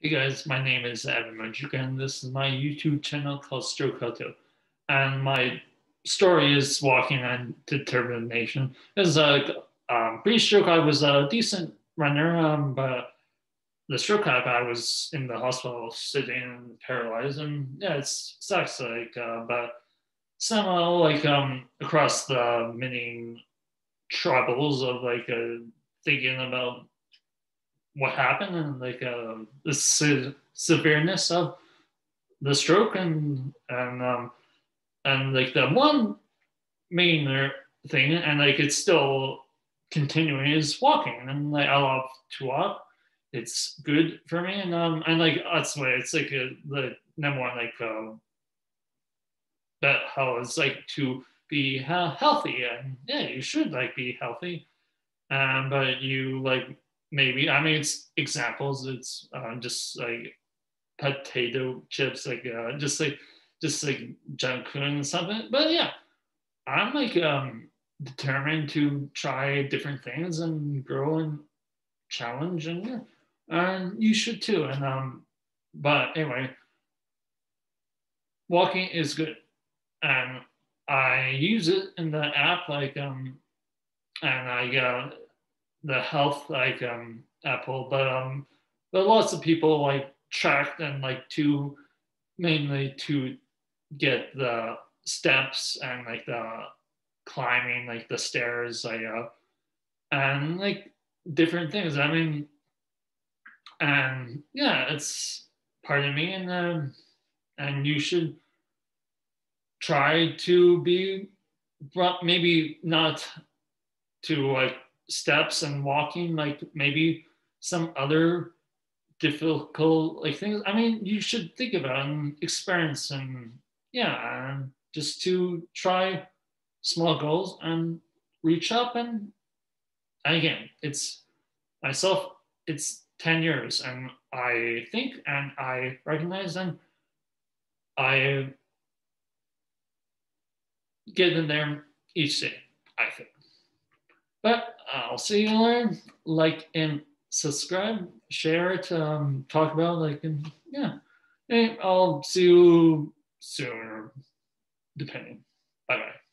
Hey guys, my name is Evan Mudryk and this is my YouTube channel called Stroke How To. And my story is walking on determination. Pre-stroke I was a decent runner, but the stroke I was in the hospital sitting and paralyzed, and yeah, it sucks. But somehow, across the many troubles of thinking about what happened and the severeness of the stroke and the one main thing, and it's still continuing, is walking. And I love to walk; it's good for me. And that's why it's the number one that how it's to be healthy. And yeah, you should be healthy, but you Maybe, I mean, it's examples. It's just potato chips, just junk food and something. But yeah, I'm determined to try different things and grow and challenge, and yeah, and you should too. And but anyway, walking is good, and I use it in the app and I the health Apple, but lots of people track and mainly to get the steps and the climbing, the stairs, and different things. I mean, and yeah, it's part of me, and you should try to be maybe not to steps and walking, maybe some other difficult things. I mean, you should think about and experience, and yeah, and just to try small goals and reach up. And again, it's myself, it's 10 years, and I think and I recognize and I get in there each day, I think. But I'll see you later. Like and subscribe, share it, talk about and yeah. And I'll see you soon, depending. Bye bye.